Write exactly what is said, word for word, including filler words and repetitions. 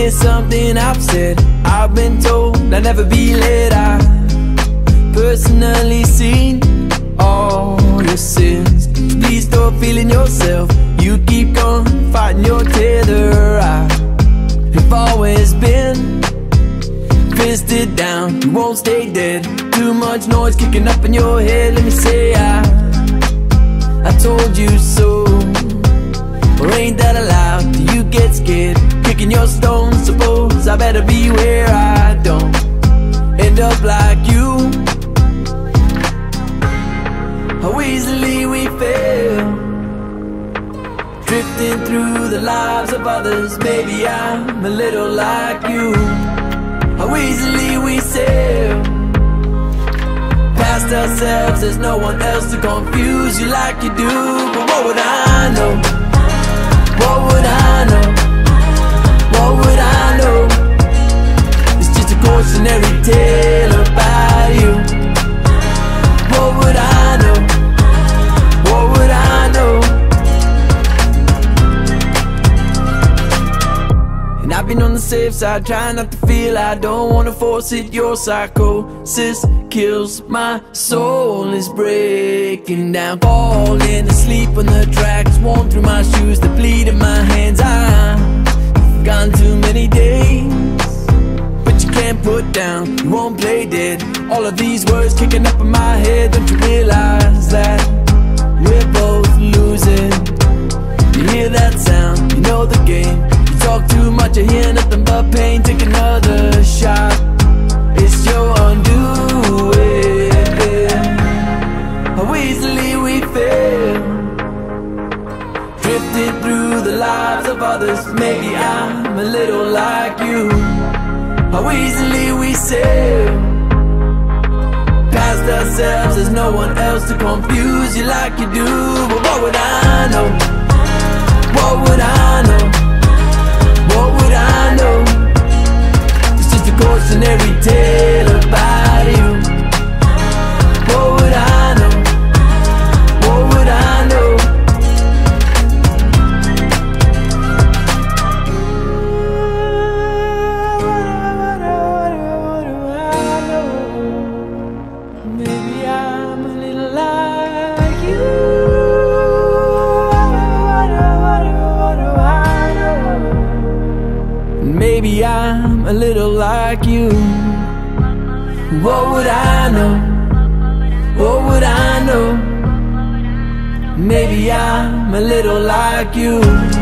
It's something I've said, I've been told I'll never be late. I personally seen all your sins. Please stop feeling yourself. You keep on fighting your tether. I have always been fisted down, you won't stay dead. Too much noise kicking up in your head. Let me say I I told you so. Or ain't that allowed? Do you get scared? Kicking your stones, suppose I better beware I don't end up like you. How easily we fail, drifting through the lives of others. Maybe I'm a little like you. How easily we sail past ourselves, there's no one else to confuse you like you do. But what would I know? What would I know? What would I know? It's just a cautionary tale about you. What would I know? What would I know? And I've been on the safe side, trying not to feel. I don't wanna force it, your psychosis kills my soul, is breaking down. Falling asleep on the tracks, worn through my shoes, the bleed in my hands. I've gone too many days, but you can't put down, you won't play dead. All of these words kicking up in my head. Don't you realize that we're both losing? You hear that sound, you know the game. You talk too much, you hear nothing but pain. Take another shot, it's your undoing. How easily we fail, drifted through the lives of others. Maybe I'm a little like you. How easily we sail past ourselves, there's no one else to confuse you like you do. But what would I know? What would I know? What would I know? It's just a cautionary tale about you. What would I know? What would I know? Maybe I'm a little like you. Maybe I'm a little like you. What would I know? What would I know? Maybe I'm a little like you.